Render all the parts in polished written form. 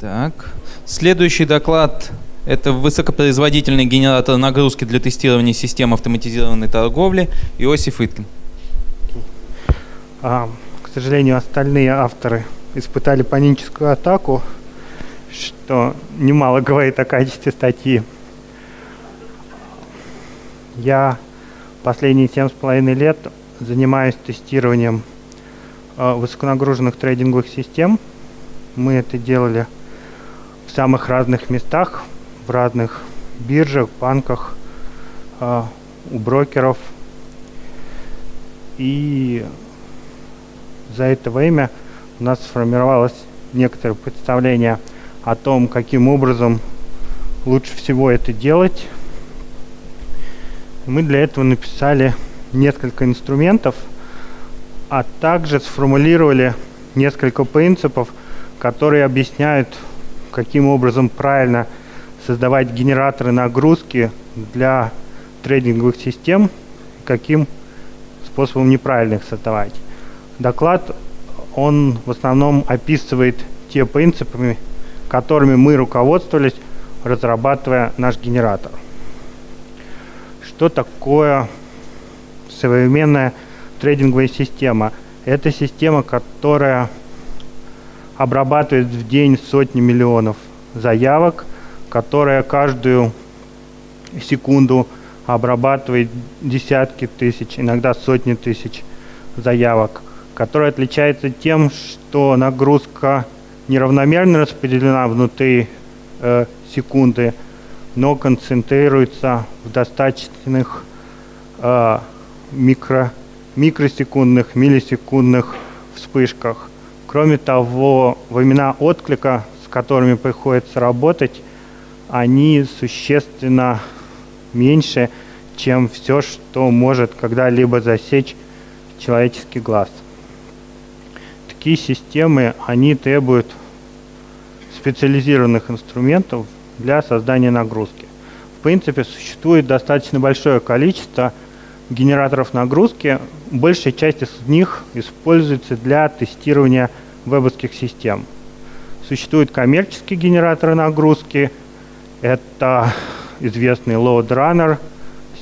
Так. Следующий доклад – это высокопроизводительный генератор нагрузки для тестирования систем автоматизированной торговли. Иосиф Иткин. К сожалению, остальные авторы испытали паническую атаку, что немало говорит о качестве статьи. Я последние 7,5 лет занимаюсь тестированием высоконагруженных трейдинговых систем. Мы это делали в самых разных местах, в разных биржах, банках, у брокеров. И за это время у нас сформировалось некоторое представление о том, каким образом лучше всего это делать. Мы для этого написали несколько инструментов, а также сформулировали несколько принципов, которые объясняют, каким образом правильно создавать генераторы нагрузки для трейдинговых систем, каким способом неправильно их создавать. Доклад, он в основном описывает те принципы, которыми мы руководствовались, разрабатывая наш генератор. Что такое современная трейдинговая система? Это система, которая обрабатывает в день сотни миллионов заявок, которая каждую секунду обрабатывает десятки тысяч, иногда сотни тысяч заявок, которая отличается тем, что нагрузка неравномерно распределена внутри секунды, но концентрируется в достаточных микросекундных, миллисекундных вспышках. Кроме того, времена отклика, с которыми приходится работать, они существенно меньше, чем все, что может когда-либо засечь человеческий глаз. Такие системы, они требуют специализированных инструментов для создания нагрузки. В принципе, существует достаточно большое количество генераторов нагрузки. Большая часть из них используется для тестирования вебовских систем. Существуют коммерческие генераторы нагрузки. Это известный Loadrunner,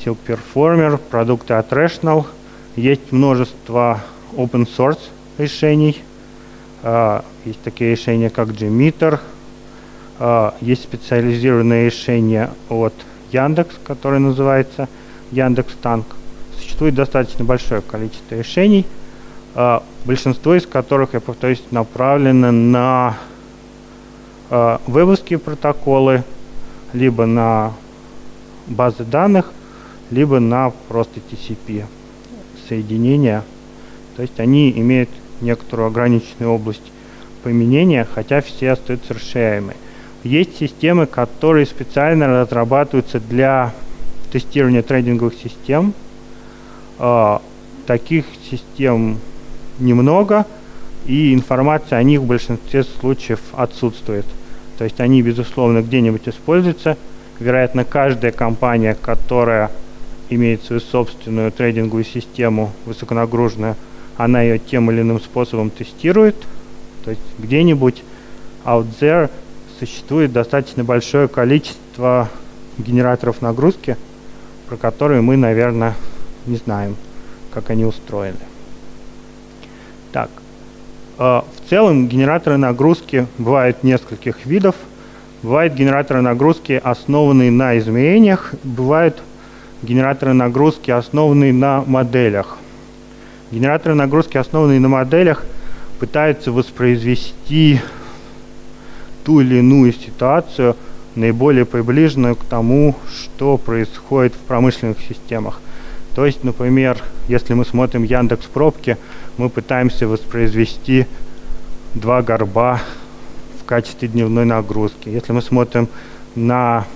Silk Performer, продукты от Rational. Есть множество open source решений. Есть такие решения, как G-Meter. Есть специализированные решения от Яндекс, которое называется Яндекс.Танк. Существует достаточно большое количество решений, большинство из которых, я повторюсь, направлены на вебовские протоколы, либо на базы данных, либо на просто TCP соединения. То есть они имеют некоторую ограниченную область применения, хотя все остаются расширяемые. Есть системы, которые специально разрабатываются для тестирования трейдинговых систем. Таких систем немного, и информация о них в большинстве случаев отсутствует. То есть они, безусловно, где-нибудь используются. Вероятно, каждая компания, которая имеет свою собственную трейдинговую систему высоконагруженную, она ее тем или иным способом тестирует. То есть где-нибудь out there существует достаточно большое количество генераторов нагрузки, про которые мы, наверное, не знаем, как они устроены. Так, в целом генераторы нагрузки бывают нескольких видов. Бывают генераторы нагрузки, основанные на измерениях, бывают генераторы нагрузки, основанные на моделях. Генераторы нагрузки, основанные на моделях, пытаются воспроизвести ту или иную ситуацию, наиболее приближенную к тому, что происходит в промышленных системах. То есть, например, если мы смотрим Яндекс пробки, мы пытаемся воспроизвести два горба в качестве дневной нагрузки. Если мы смотрим на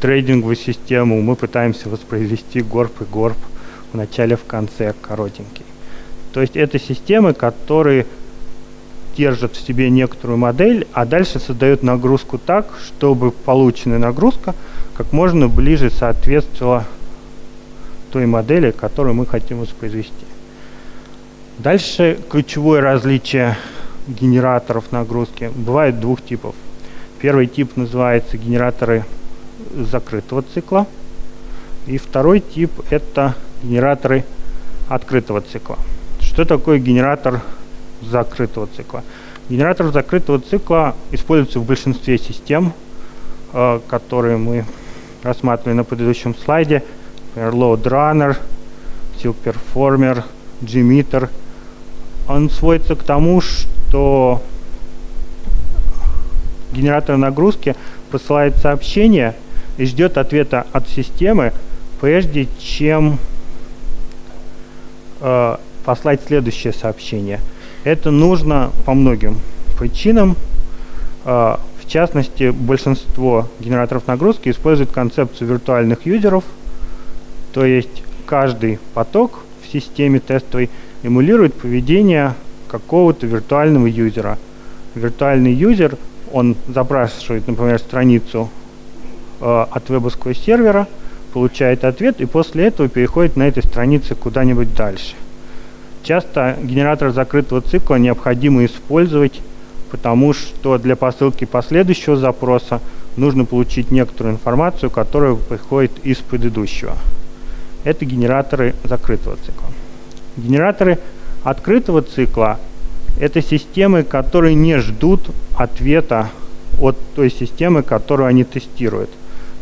трейдинговую систему, мы пытаемся воспроизвести горб и горб в начале, в конце, коротенький. То есть это системы, которые держат в себе некоторую модель, а дальше создают нагрузку так, чтобы полученная нагрузка как можно ближе соответствовала той модели, которую мы хотим воспроизвести. Дальше ключевое различие генераторов нагрузки бывает двух типов. Первый тип называется генераторы закрытого цикла, и второй тип — это генераторы открытого цикла. Что такое генератор закрытого цикла? Генератор закрытого цикла используется в большинстве систем, которые мы рассматривали на предыдущем слайде. Например, Loadrunner, Silk Performer, G-Meter. Он сводится к тому, что генератор нагрузки посылает сообщение и ждет ответа от системы, прежде чем послать следующее сообщение. Это нужно по многим причинам. В частности, большинство генераторов нагрузки используют концепцию виртуальных юзеров, то есть каждый поток в системе тестовой эмулирует поведение какого-то виртуального юзера. Виртуальный юзер, он запрашивает, например, страницу от вебовского сервера, получает ответ и после этого переходит на этой странице куда-нибудь дальше. Часто генератор закрытого цикла необходимо использовать, потому что для посылки последующего запроса нужно получить некоторую информацию, которая приходит из предыдущего. Это генераторы закрытого цикла. Генераторы открытого цикла — это системы, которые не ждут ответа от той системы, которую они тестируют.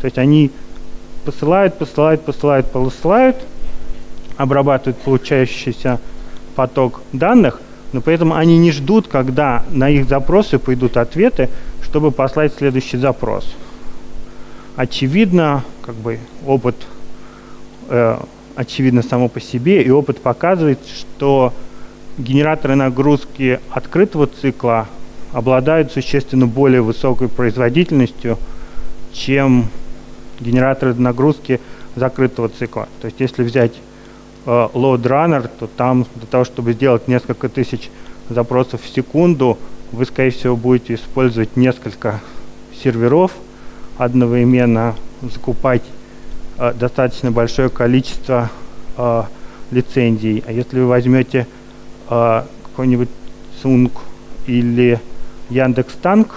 То есть они посылают, обрабатывают получающийся поток данных, но при этом они не ждут, когда на их запросы пойдут ответы, чтобы послать следующий запрос. Очевидно, как бы опыт очевидно само по себе, и опыт показывает, что генераторы нагрузки открытого цикла обладают существенно более высокой производительностью, чем генераторы нагрузки закрытого цикла. То есть если взять Loadrunner, то там для того, чтобы сделать несколько тысяч запросов в секунду, вы, скорее всего, будете использовать несколько серверов одновременно, закупать достаточно большое количество лицензий. А если вы возьмете какой-нибудь Сунг или Яндекс.Танк,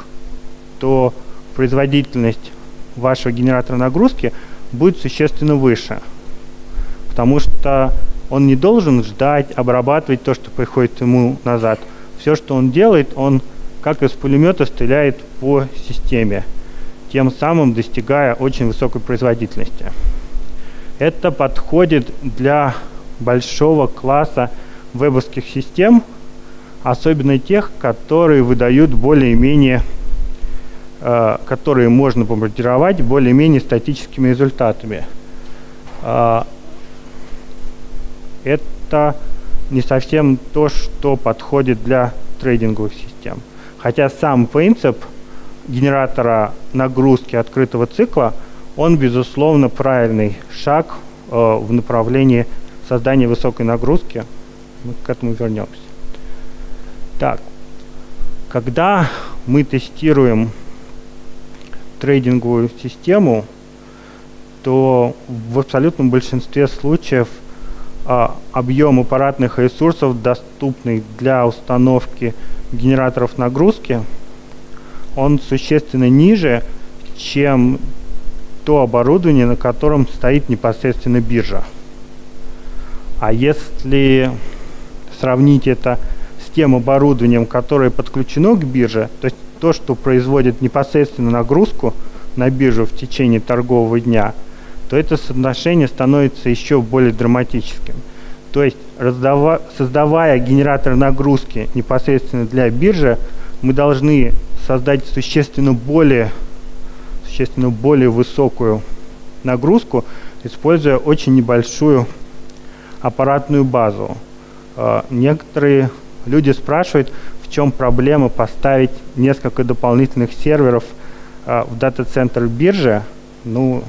то производительность вашего генератора нагрузки будет существенно выше, потому что он не должен ждать, обрабатывать то, что приходит ему назад. Все, что он делает, он как из пулемета стреляет по системе, тем самым достигая очень высокой производительности. Это подходит для большого класса вебовских систем, особенно тех, которые выдают более-менее, которые можно бомбардировать более-менее статическими результатами. Это не совсем то, что подходит для трейдинговых систем. Хотя сам принцип генератора нагрузки открытого цикла, он, безусловно, правильный шаг в направлении создания высокой нагрузки. Мы к этому вернемся. Так, когда мы тестируем трейдинговую систему, то в абсолютном большинстве случаев объем аппаратных ресурсов, доступный для установки генераторов нагрузки, он существенно ниже, чем то оборудование, на котором стоит непосредственно биржа. А если сравнить это с тем оборудованием, которое подключено к бирже, то есть то, что производит непосредственно нагрузку на биржу в течение торгового дня, то это соотношение становится еще более драматическим. То есть, создавая генератор нагрузки непосредственно для биржи, мы должны создать существенно более высокую нагрузку, используя очень небольшую аппаратную базу. Некоторые люди спрашивают, в чем проблема поставить несколько дополнительных серверов в дата-центр биржи. Ну,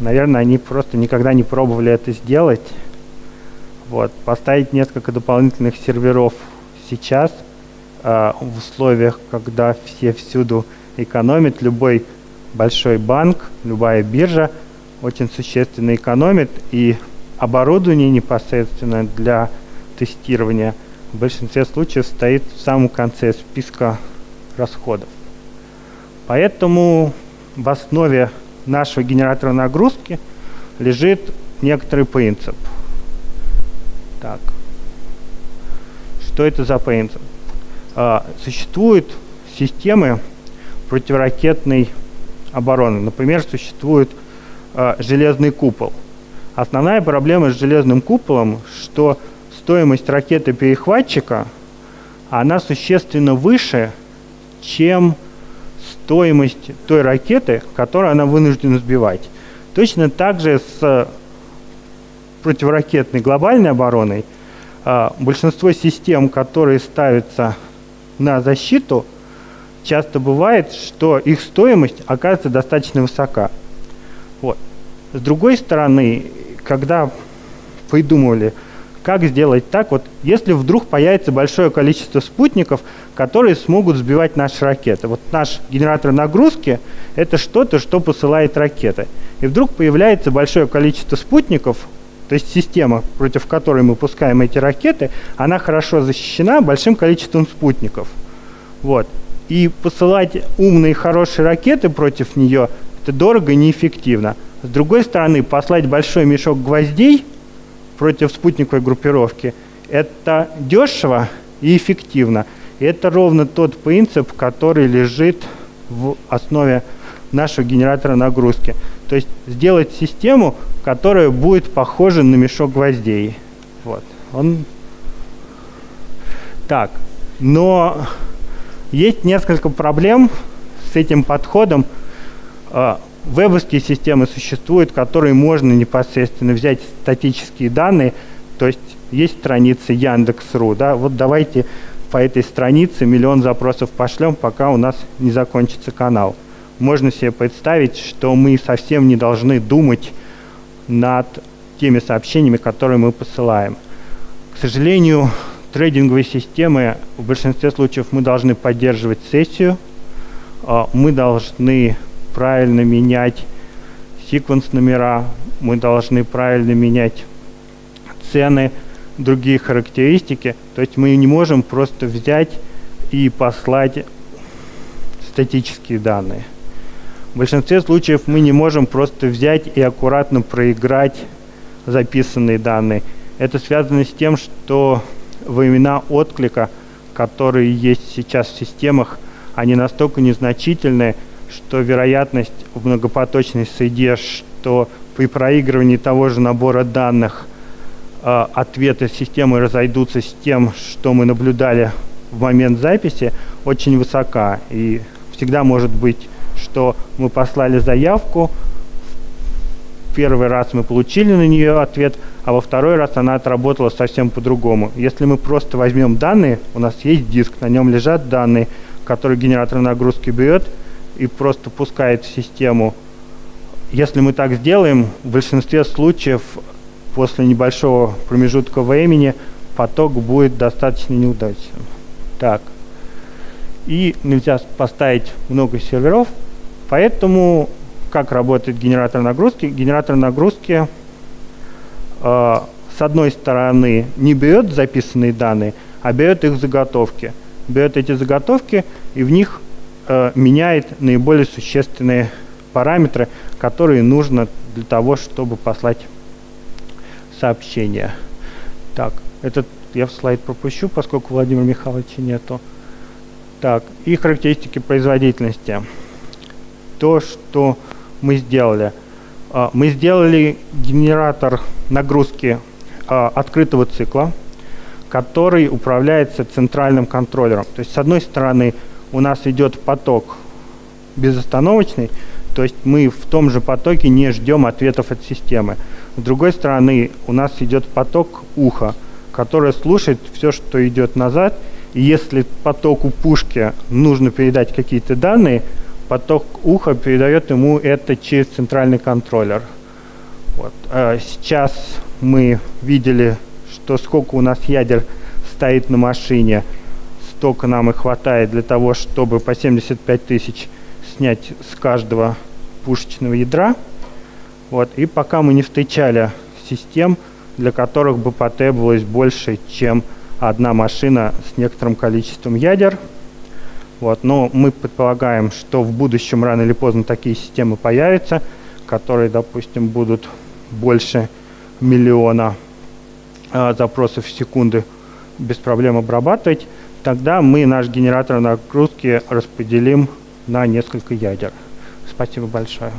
наверное, они просто никогда не пробовали это сделать. Вот. Поставить несколько дополнительных серверов сейчас в условиях, когда все всюду экономят, любой большой банк, любая биржа очень существенно экономит, и оборудование непосредственно для тестирования в большинстве случаев стоит в самом конце списка расходов. Поэтому в основе нашего генератора нагрузки лежит некоторый принцип. Так, что это за принцип? Существуют системы противоракетной обороны. Например, существует железный купол. Основная проблема с железным куполом, что стоимость ракеты-перехватчика, она существенно выше, чем стоимость той ракеты, которую она вынуждена сбивать. Точно так же с противоракетной глобальной обороной большинство систем, которые ставятся на защиту, часто бывает, что их стоимость оказывается достаточно высока. Вот. С другой стороны, когда придумывали, как сделать так, вот если вдруг появится большое количество спутников, которые смогут сбивать наши ракеты. Вот наш генератор нагрузки – это что-то, что посылает ракеты. И вдруг появляется большое количество спутников, то есть система, против которой мы пускаем эти ракеты, она хорошо защищена большим количеством спутников. Вот. И посылать умные и хорошие ракеты против нее – это дорого и неэффективно. С другой стороны, послать большой мешок гвоздей против спутниковой группировки – это дешево и эффективно. И это ровно тот принцип, который лежит в основе нашего генератора нагрузки. То есть сделать систему, которая будет похожа на мешок гвоздей. Вот. Он... Так, но есть несколько проблем с этим подходом. Вебовские системы существуют, которые можно непосредственно взять статические данные. То есть есть страницы Яндекс.Ру. Да? Вот давайте по этой странице 1 000 000 запросов пошлем, пока у нас не закончится канал. Можно себе представить, что мы совсем не должны думать над теми сообщениями, которые мы посылаем. К сожалению, трейдинговые системы в большинстве случаев мы должны поддерживать сессию, мы должны правильно менять секвенс-номера, мы должны правильно менять цены, другие характеристики. То есть мы не можем просто взять и послать статические данные. В большинстве случаев мы не можем просто взять и аккуратно проиграть записанные данные. Это связано с тем, что времена отклика, которые есть сейчас в системах, они настолько незначительны, что вероятность в многопоточной среде, что при проигрывании того же набора данных ответы системы разойдутся с тем, что мы наблюдали в момент записи, очень высока. И всегда может быть, что мы послали заявку, в первый раз мы получили на нее ответ, а во второй раз она отработала совсем по-другому. Если мы просто возьмем данные, у нас есть диск, на нем лежат данные, которые генератор нагрузки берет и просто пускает в систему. Если мы так сделаем, в большинстве случаев после небольшого промежутка времени поток будет достаточно неудачным. Так. И нельзя поставить много серверов, поэтому как работает генератор нагрузки? Генератор нагрузки с одной стороны не берет записанные данные, а берет их заготовки. Берет эти заготовки и в них меняет наиболее существенные параметры, которые нужно для того, чтобы послать сообщение. Так, этот я в слайд пропущу, поскольку Владимира Михайловича нету. Так, и характеристики производительности. То, что мы сделали. Мы сделали генератор нагрузки открытого цикла, который управляется центральным контроллером. То есть, с одной стороны, у нас идет поток безостановочный, то есть мы в том же потоке не ждем ответов от системы. С другой стороны, у нас идет поток уха, которое слушает все, что идет назад. И если потоку пушки нужно передать какие-то данные, поток уха передает ему это через центральный контроллер. Вот. Сейчас мы видели, что сколько у нас ядер стоит на машине, столько нам и хватает для того, чтобы по 75 тысяч снять с каждого пушечного ядра. Вот. И пока мы не встречали систем, для которых бы потребовалось больше, чем одна машина с некоторым количеством ядер. Вот. Но мы предполагаем, что в будущем рано или поздно такие системы появятся, которые, допустим, будут больше миллиона запросов в секунду без проблем обрабатывать. Тогда мы наш генератор нагрузки распределим на несколько ядер. Спасибо большое.